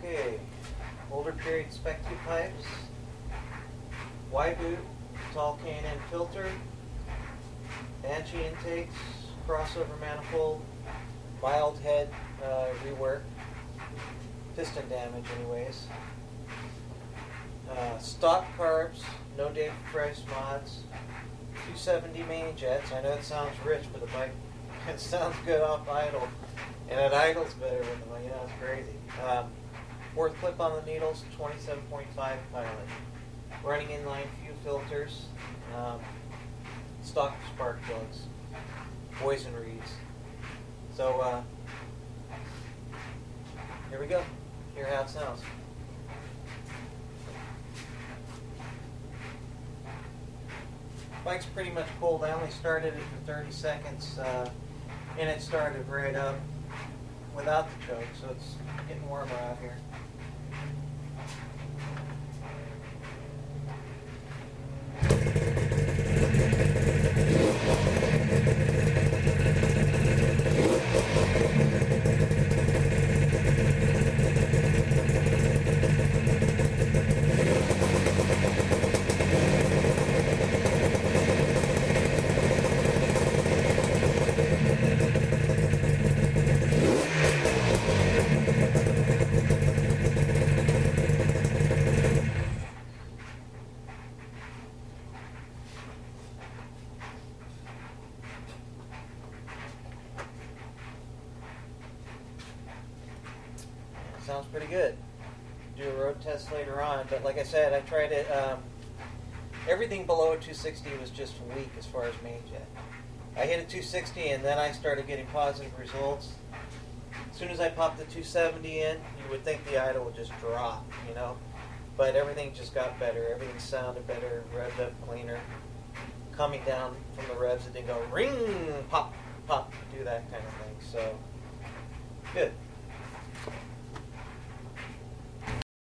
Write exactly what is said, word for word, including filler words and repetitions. Okay, older period Spec two pipes, Y boot, tall K and N filter, Banshee intakes, crossover manifold, mild head uh, rework, piston damage anyways. Uh, stock carbs, no Dave Price mods, two seventy main jets. I know it sounds rich, but the bike it sounds good off idle, and it idles better with the bike. You know, it's crazy. Um, fourth clip on the needles, twenty-seven point five pilot. Running inline few filters, um, stock spark plugs, Boyesen reeds. So uh, here we go. Hear how it sounds. Bike's pretty much cold. I only started it for thirty seconds, uh, and it started right up without the choke, so it's getting warmer out here. Sounds pretty good. Do a road test later on, but like I said, I tried it. Um, everything below a two sixty was just weak as far as main jet. I hit a two sixty and then I started getting positive results. As soon as I popped the two seventy in, you would think the idle would just drop, you know. But everything just got better. Everything sounded better, revved up cleaner. Coming down from the revs, it didn't go ring, pop, pop, do that kind of thing. So, good.